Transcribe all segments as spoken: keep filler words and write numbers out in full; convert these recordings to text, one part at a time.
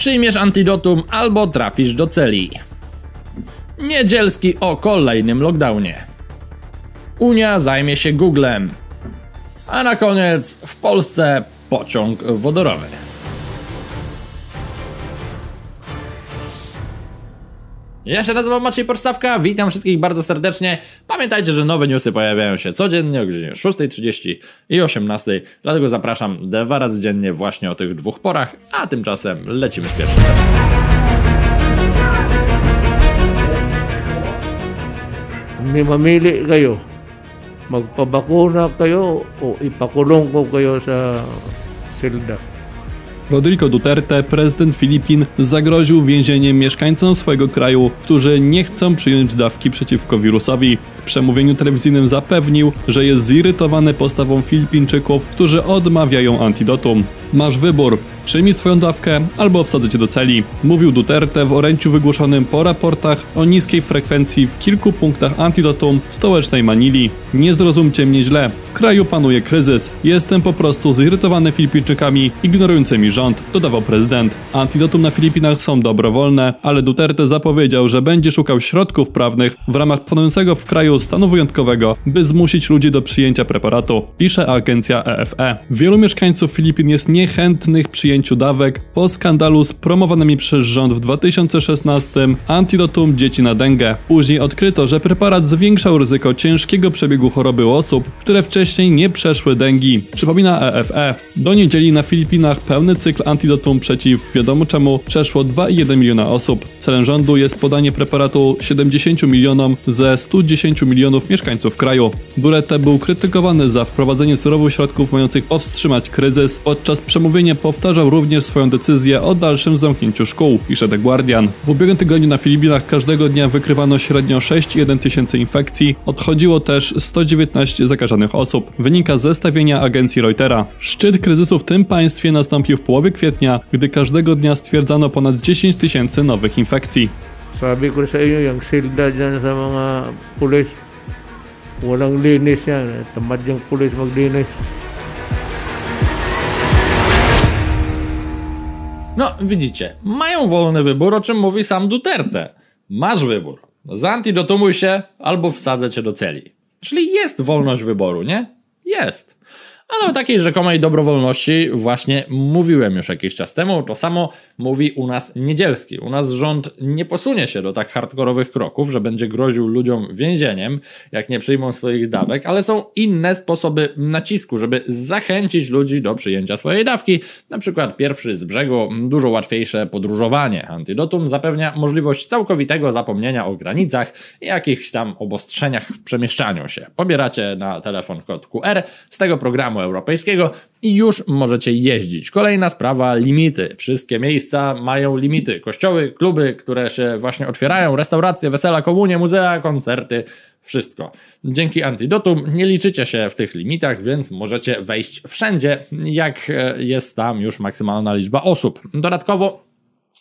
przyjmiesz antidotum albo trafisz do celi. Niedzielski o kolejnym lockdownie. Unia zajmie się Googlem. A na koniec w Polsce pociąg wodorowy. Ja się nazywam Maciej Podstawka, witam wszystkich bardzo serdecznie. Pamiętajcie, że nowe newsy pojawiają się codziennie o godzinie szóstej trzydzieści i osiemnastej, dlatego zapraszam dwa razy dziennie właśnie o tych dwóch porach, a tymczasem lecimy z pierwszym. Mamili kayo, magpabakuna kayo o ipakulong ko kayo sa silda. Rodrigo Duterte, prezydent Filipin, zagroził więzieniem mieszkańcom swojego kraju, którzy nie chcą przyjąć dawki przeciwko wirusowi. W przemówieniu telewizyjnym zapewnił, że jest zirytowany postawą Filipińczyków, którzy odmawiają antidotum. Masz wybór, przyjmij swoją dawkę albo wsadzę cię do celi, mówił Duterte w orędziu wygłoszonym po raportach o niskiej frekwencji w kilku punktach antidotum w stołecznej Manili. Nie zrozumcie mnie źle, w kraju panuje kryzys, jestem po prostu zirytowany Filipińczykami ignorującymi rząd, dodawał prezydent. Antidotum na Filipinach są dobrowolne, ale Duterte zapowiedział, że będzie szukał środków prawnych w ramach panującego w kraju stanu wyjątkowego, by zmusić ludzi do przyjęcia preparatu, pisze agencja E F E. Wielu mieszkańców Filipin jest nie niechętnych przyjęciu dawek po skandalu z promowanymi przez rząd w dwa tysiące szesnastym antidotum dzieci na dengę. Później odkryto, że preparat zwiększał ryzyko ciężkiego przebiegu choroby u osób, które wcześniej nie przeszły dengi, przypomina E F E. Do niedzieli na Filipinach pełny cykl antidotum przeciw wiadomo czemu przeszło dwa i jeden miliona osób. Celem rządu jest podanie preparatu siedemdziesięciu milionom ze stu dziesięciu milionów mieszkańców kraju. Duterte był krytykowany za wprowadzenie surowych środków mających powstrzymać kryzys. Podczas przemówienie powtarzał również swoją decyzję o dalszym zamknięciu szkół, pisze The Guardian. W ubiegłym tygodniu na Filipinach każdego dnia wykrywano średnio sześć i jeden tysiąca infekcji, odchodziło też sto dziewiętnaście zakażonych osób, wynika z zestawienia agencji Reutera. Szczyt kryzysu w tym państwie nastąpił w połowie kwietnia, gdy każdego dnia stwierdzano ponad dziesięć tysięcy nowych infekcji. Sabi ko sa inyo, yung silda dyan sa mga pulis, walang linis yan, tamad yung pulis maglinis. No, widzicie, mają wolny wybór, o czym mówi sam Duterte. Masz wybór. Zantidotuj się, albo wsadzę cię do celi. Czyli jest wolność wyboru, nie? Jest. Ale o takiej rzekomej dobrowolności właśnie mówiłem już jakiś czas temu. To samo mówi u nas Niedzielski. U nas rząd nie posunie się do tak hardkorowych kroków, że będzie groził ludziom więzieniem, jak nie przyjmą swoich dawek, ale są inne sposoby nacisku, żeby zachęcić ludzi do przyjęcia swojej dawki. Na przykład pierwszy z brzegu, dużo łatwiejsze podróżowanie. Antidotum zapewnia możliwość całkowitego zapomnienia o granicach i jakichś tam obostrzeniach w przemieszczaniu się. Pobieracie na telefon kod Q R z tego programu europejskiego i już możecie jeździć. Kolejna sprawa, limity. Wszystkie miejsca mają limity. Kościoły, kluby, które się właśnie otwierają, restauracje, wesela, komunie, muzea, koncerty, wszystko. Dzięki antidotum nie liczycie się w tych limitach, więc możecie wejść wszędzie, jak jest tam już maksymalna liczba osób. Dodatkowo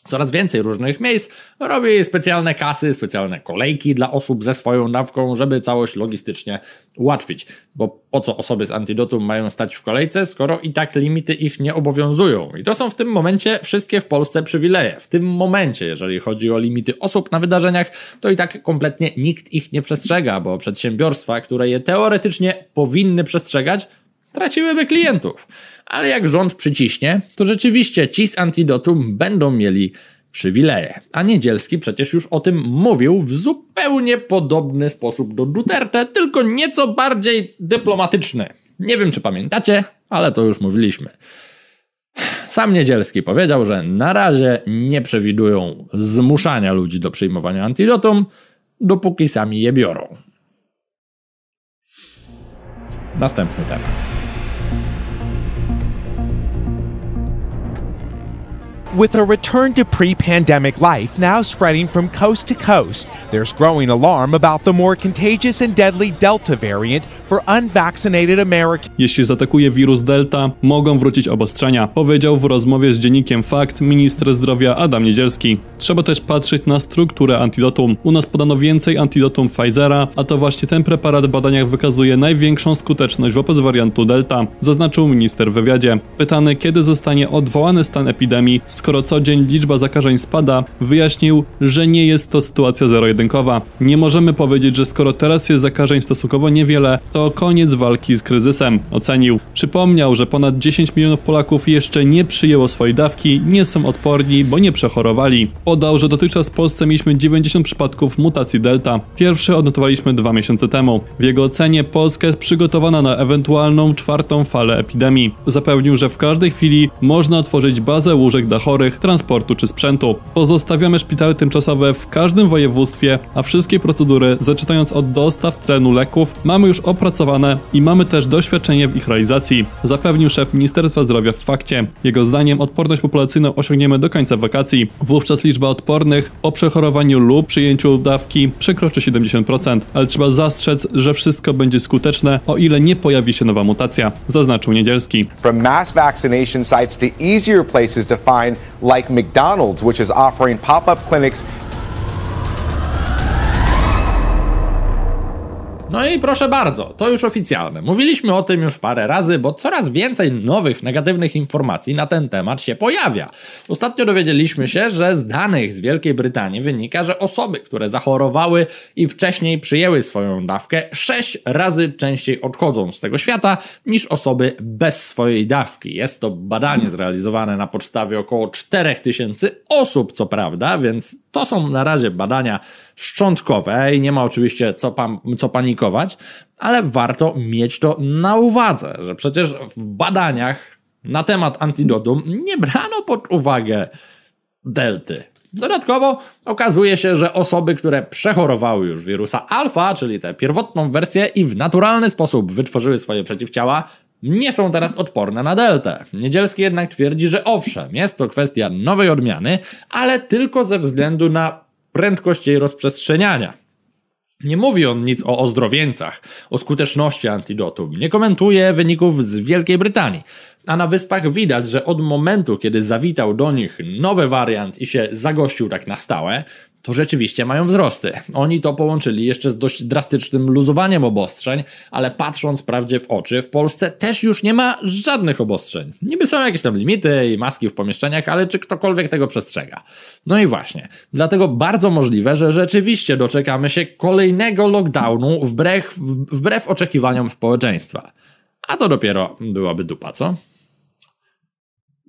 coraz więcej różnych miejsc robi specjalne kasy, specjalne kolejki dla osób ze swoją dawką, żeby całość logistycznie ułatwić. Bo po co osoby z antidotum mają stać w kolejce, skoro i tak limity ich nie obowiązują? I to są w tym momencie wszystkie w Polsce przywileje. W tym momencie, jeżeli chodzi o limity osób na wydarzeniach, to i tak kompletnie nikt ich nie przestrzega, bo przedsiębiorstwa, które je teoretycznie powinny przestrzegać, traciłyby klientów. Ale jak rząd przyciśnie, to rzeczywiście ci z antidotum będą mieli przywileje. A Niedzielski przecież już o tym mówił w zupełnie podobny sposób do Duterte, tylko nieco bardziej dyplomatyczny. Nie wiem, czy pamiętacie, ale to już mówiliśmy. Sam Niedzielski powiedział, że na razie nie przewidują zmuszania ludzi do przyjmowania antidotum, dopóki sami je biorą. Następny temat. With a return to pre-pandemic life now spreading from coast to coast, there's growing alarm about the more contagious and deadly Delta variant for unvaccinated Americans. Jeśli zaatakuje wirus Delta, mogą wrócić obostrzenia, powiedział w rozmowie z dziennikiem Fakt minister zdrowia Adam Niedzielski. Trzeba też patrzeć na strukturę antidotum. U nas podano więcej antidotum Pfizera, a to właśnie ten preparat w badaniach wykazuje największą skuteczność wobec wariantu Delta, zaznaczył minister w wywiadzie. Pytany, kiedy zostanie odwołany stan epidemii, skoro co dzień liczba zakażeń spada, wyjaśnił, że nie jest to sytuacja zero-jedynkowa. Nie możemy powiedzieć, że skoro teraz jest zakażeń stosunkowo niewiele, to koniec walki z kryzysem, ocenił. Przypomniał, że ponad dziesięć milionów Polaków jeszcze nie przyjęło swojej dawki, nie są odporni, bo nie przechorowali. Podał, że dotychczas w Polsce mieliśmy dziewięćdziesiąt przypadków mutacji Delta. Pierwszy odnotowaliśmy dwa miesiące temu. W jego ocenie Polska jest przygotowana na ewentualną czwartą falę epidemii. Zapewnił, że w każdej chwili można otworzyć bazę łóżek dla chorych, transportu czy sprzętu. Pozostawiamy szpitale tymczasowe w każdym województwie, a wszystkie procedury, zaczynając od dostaw terenu leków, mamy już opracowane i mamy też doświadczenie w ich realizacji. Zapewnił szef Ministerstwa Zdrowia w Fakcie. Jego zdaniem odporność populacyjną osiągniemy do końca wakacji. Wówczas liczba odpornych po przechorowaniu lub przyjęciu dawki przekroczy siedemdziesiąt procent, ale trzeba zastrzec, że wszystko będzie skuteczne, o ile nie pojawi się nowa mutacja, zaznaczył Niedzielski. From mass vaccination sites to easier places to find, like McDonald's, which is offering pop-up clinics. No i proszę bardzo, to już oficjalne. Mówiliśmy o tym już parę razy, bo coraz więcej nowych, negatywnych informacji na ten temat się pojawia. Ostatnio dowiedzieliśmy się, że z danych z Wielkiej Brytanii wynika, że osoby, które zachorowały i wcześniej przyjęły swoją dawkę, sześć razy częściej odchodzą z tego świata niż osoby bez swojej dawki. Jest to badanie zrealizowane na podstawie około czterech tysięcy osób, co prawda, więc to są na razie badania szczątkowe i nie ma oczywiście co, pan, co panikować, ale warto mieć to na uwadze, że przecież w badaniach na temat antidotum nie brano pod uwagę delty. Dodatkowo okazuje się, że osoby, które przechorowały już wirusa alfa, czyli tę pierwotną wersję i w naturalny sposób wytworzyły swoje przeciwciała, nie są teraz odporne na deltę. Niedzielski jednak twierdzi, że owszem, jest to kwestia nowej odmiany, ale tylko ze względu na prędkość jej rozprzestrzeniania. Nie mówi on nic o ozdrowieńcach, o skuteczności antidotum, nie komentuje wyników z Wielkiej Brytanii. A na Wyspach widać, że od momentu, kiedy zawitał do nich nowy wariant i się zagościł tak na stałe, to rzeczywiście mają wzrosty. Oni to połączyli jeszcze z dość drastycznym luzowaniem obostrzeń, ale patrząc prawdzie w oczy, w Polsce też już nie ma żadnych obostrzeń. Niby są jakieś tam limity i maski w pomieszczeniach, ale czy ktokolwiek tego przestrzega? No i właśnie, dlatego bardzo możliwe, że rzeczywiście doczekamy się kolejnego lockdownu wbrew, wbrew oczekiwaniom społeczeństwa. A to dopiero byłaby dupa, co?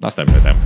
Następny temat.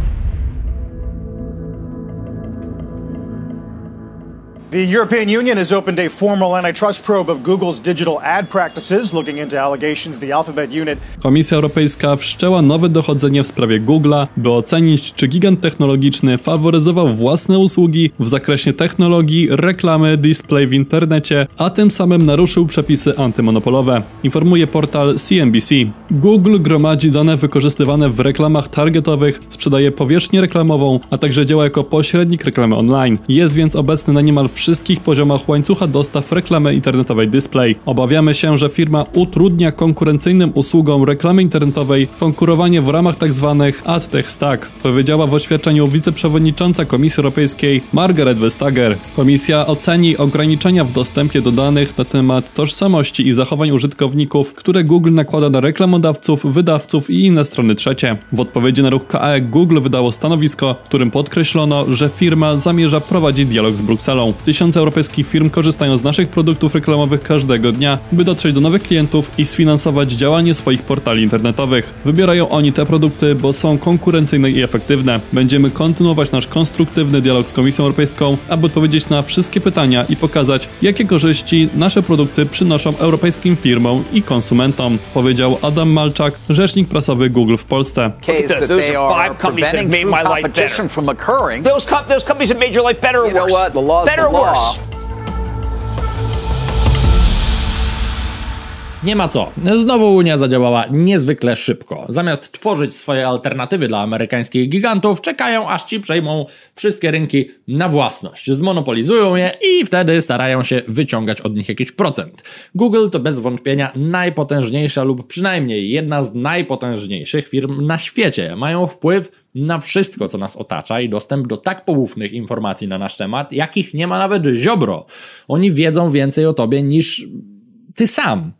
The European Union has opened a formal antitrust probe of Google's digital ad practices, looking into allegations the Alphabet unit. Komisja Europejska wszczęła nowe dochodzenie w sprawie Google'a, by ocenić, czy gigant technologiczny faworyzował własne usługi w zakresie technologii, reklamy, display w internecie, a tym samym naruszył przepisy antymonopolowe, informuje portal C N B C. Google gromadzi dane wykorzystywane w reklamach targetowych, sprzedaje powierzchnię reklamową, a także działa jako pośrednik reklamy online. Jest więc obecny na niemal wszystkich wszystkich poziomach łańcucha dostaw reklamy internetowej Display. Obawiamy się, że firma utrudnia konkurencyjnym usługom reklamy internetowej konkurowanie w ramach tzw. AdTech Stack, powiedziała w oświadczeniu wiceprzewodnicząca Komisji Europejskiej Margaret Vestager. Komisja oceni ograniczenia w dostępie do danych na temat tożsamości i zachowań użytkowników, które Google nakłada na reklamodawców, wydawców i inne strony trzecie. W odpowiedzi na ruch K E Google wydało stanowisko, w którym podkreślono, że firma zamierza prowadzić dialog z Brukselą. Tysiące europejskich firm korzystają z naszych produktów reklamowych każdego dnia, by dotrzeć do nowych klientów i sfinansować działanie swoich portali internetowych. Wybierają oni te produkty, bo są konkurencyjne i efektywne. Będziemy kontynuować nasz konstruktywny dialog z Komisją Europejską, aby odpowiedzieć na wszystkie pytania i pokazać, jakie korzyści nasze produkty przynoszą europejskim firmom i konsumentom, powiedział Adam Malczak, rzecznik prasowy Google w Polsce. Nie ma co. Znowu Unia zadziałała niezwykle szybko. Zamiast tworzyć swoje alternatywy dla amerykańskich gigantów, czekają aż ci przejmą wszystkie rynki na własność. Zmonopolizują je i wtedy starają się wyciągać od nich jakiś procent. Google to bez wątpienia najpotężniejsza lub przynajmniej jedna z najpotężniejszych firm na świecie. Mają wpływ na wszystko, co nas otacza i dostęp do tak poufnych informacji na nasz temat, jakich nie ma nawet Ziobro. Oni wiedzą więcej o tobie niż ty sam.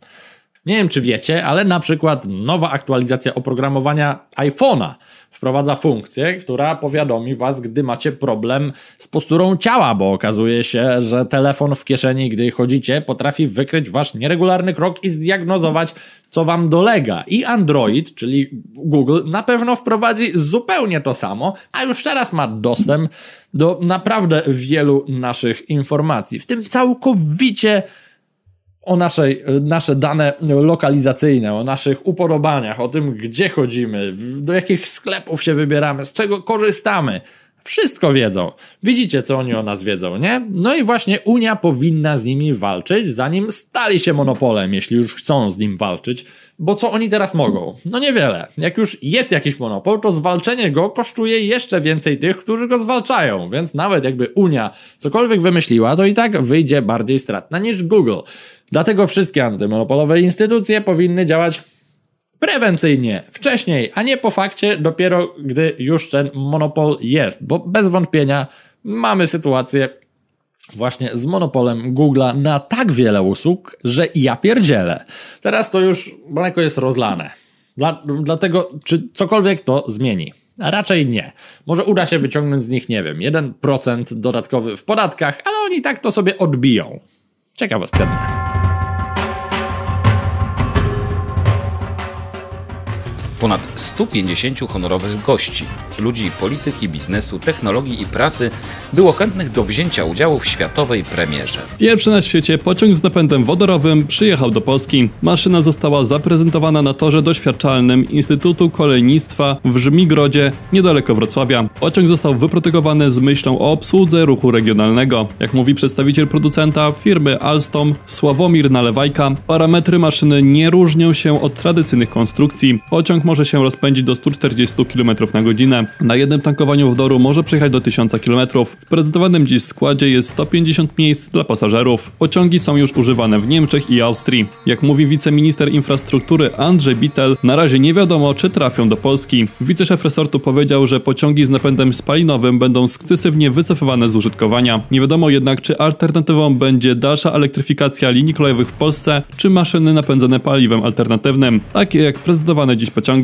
Nie wiem, czy wiecie, ale na przykład nowa aktualizacja oprogramowania iPhone'a wprowadza funkcję, która powiadomi was, gdy macie problem z posturą ciała, bo okazuje się, że telefon w kieszeni, gdy chodzicie, potrafi wykryć wasz nieregularny krok i zdiagnozować, co wam dolega. I Android, czyli Google, na pewno wprowadzi zupełnie to samo, a już teraz ma dostęp do naprawdę wielu naszych informacji, w tym całkowicie o naszej, nasze dane lokalizacyjne, o naszych upodobaniach, o tym, gdzie chodzimy, do jakich sklepów się wybieramy, z czego korzystamy. Wszystko wiedzą. Widzicie, co oni o nas wiedzą, nie? No i właśnie Unia powinna z nimi walczyć, zanim stali się monopolem, jeśli już chcą z nim walczyć. Bo co oni teraz mogą? No niewiele. Jak już jest jakiś monopol, to zwalczenie go kosztuje jeszcze więcej tych, którzy go zwalczają. Więc nawet jakby Unia cokolwiek wymyśliła, to i tak wyjdzie bardziej stratna niż Google. Dlatego wszystkie antymonopolowe instytucje powinny działać prewencyjnie, wcześniej, a nie po fakcie, dopiero gdy już ten monopol jest, bo bez wątpienia mamy sytuację właśnie z monopolem Google'a na tak wiele usług, że ja pierdzielę. Teraz to już mleko jest rozlane. Dla, dlatego, czy cokolwiek to zmieni? A raczej nie. Może uda się wyciągnąć z nich, nie wiem, jeden procent dodatkowy w podatkach, ale oni tak to sobie odbiją. Ciekawostka. Ponad stu pięćdziesięciu honorowych gości, ludzi polityki, biznesu, technologii i pracy było chętnych do wzięcia udziału w światowej premierze. Pierwszy na świecie pociąg z napędem wodorowym przyjechał do Polski. Maszyna została zaprezentowana na torze doświadczalnym Instytutu Kolejnictwa w Żmigrodzie, niedaleko Wrocławia. Pociąg został wyprodukowany z myślą o obsłudze ruchu regionalnego. Jak mówi przedstawiciel producenta firmy Alstom, Sławomir Nalewajka, parametry maszyny nie różnią się od tradycyjnych konstrukcji. Pociąg może się rozpędzić do stu czterdziestu kilometrów na godzinę. Na jednym tankowaniu wodoru może przejechać do tysiąca kilometrów. W prezentowanym dziś składzie jest sto pięćdziesiąt miejsc dla pasażerów. Pociągi są już używane w Niemczech i Austrii. Jak mówi wiceminister infrastruktury Andrzej Bittel, na razie nie wiadomo, czy trafią do Polski. Wiceszef resortu powiedział, że pociągi z napędem spalinowym będą sukcesywnie wycofywane z użytkowania. Nie wiadomo jednak, czy alternatywą będzie dalsza elektryfikacja linii kolejowych w Polsce, czy maszyny napędzane paliwem alternatywnym, takie jak prezentowane dziś pociągi.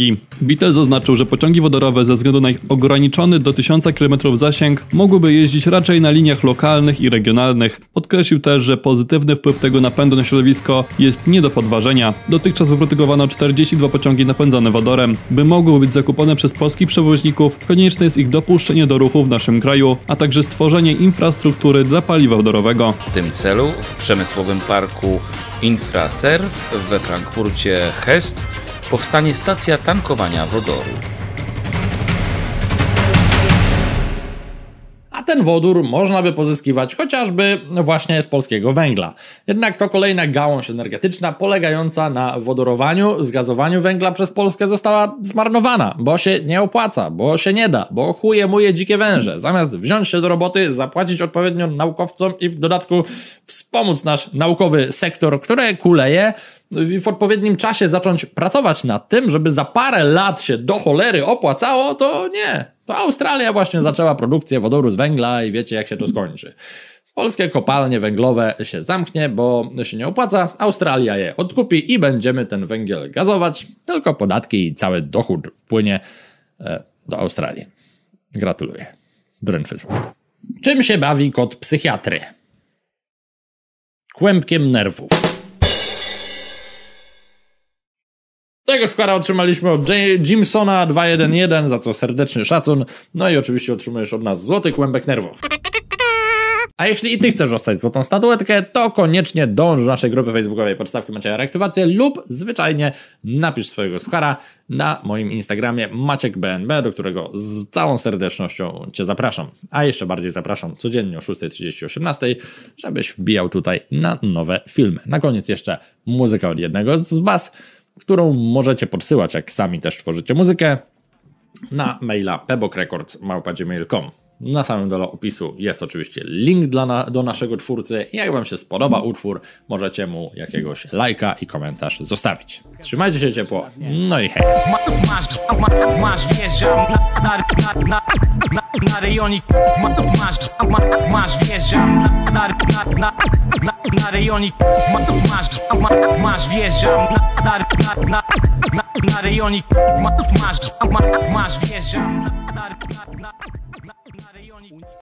Bittel zaznaczył, że pociągi wodorowe ze względu na ich ograniczony do tysiąca kilometrów zasięg mogłyby jeździć raczej na liniach lokalnych i regionalnych. Podkreślił też, że pozytywny wpływ tego napędu na środowisko jest nie do podważenia. Dotychczas wyprodukowano czterdzieści dwa pociągi napędzane wodorem. By mogły być zakupione przez polskich przewoźników, konieczne jest ich dopuszczenie do ruchu w naszym kraju, a także stworzenie infrastruktury dla paliwa wodorowego. W tym celu w przemysłowym parku Infraserv we Frankfurcie Hest powstanie stacja tankowania wodoru. A ten wodór można by pozyskiwać chociażby właśnie z polskiego węgla. Jednak to kolejna gałąź energetyczna polegająca na wodorowaniu, zgazowaniu węgla przez Polskę została zmarnowana, bo się nie opłaca, bo się nie da, bo chuje muje dzikie węże. Zamiast wziąć się do roboty, zapłacić odpowiednio naukowcom i w dodatku wspomóc nasz naukowy sektor, który kuleje, i w odpowiednim czasie zacząć pracować nad tym, żeby za parę lat się do cholery opłacało, to nie. To Australia właśnie zaczęła produkcję wodoru z węgla i wiecie, jak się to skończy. Polskie kopalnie węglowe się zamknie, bo się nie opłaca, Australia je odkupi i będziemy ten węgiel gazować, tylko podatki i cały dochód wpłynie e, do Australii. Gratuluję. Drętwy słowa. Czym się bawi kot psychiatry? Kłębkiem nerwów. Tego składa otrzymaliśmy od Jimsona dwieście jedenaście, za co serdeczny szacun. No i oczywiście otrzymujesz od nas złoty kłębek nerwów. A jeśli i ty chcesz dostać złotą statuetkę, to koniecznie dąż do naszej grupy facebookowej Podstawki Macieja Reaktywację lub zwyczajnie napisz swojego suchara na moim Instagramie maciek b n b, do którego z całą serdecznością cię zapraszam. A jeszcze bardziej zapraszam codziennie o szóstej trzydzieści do osiemnastej, żebyś wbijał tutaj na nowe filmy. Na koniec jeszcze muzyka od jednego z was, którą możecie podsyłać, jak sami też tworzycie muzykę, na maila pebokrecords małpa gmail kropka com. Na samym dole opisu jest oczywiście link dla na, do naszego twórcy. Jak wam się spodoba utwór, możecie mu jakiegoś lajka i komentarz zostawić. Trzymajcie się ciepło, no i hej! Masz, masz, masz wieża na, na, na, na, na rejonik. Masz, masz wieża na, na, na, na rejonik. Masz, masz wieża na, na, na, na rejonik. Masz, masz wieża na, na, na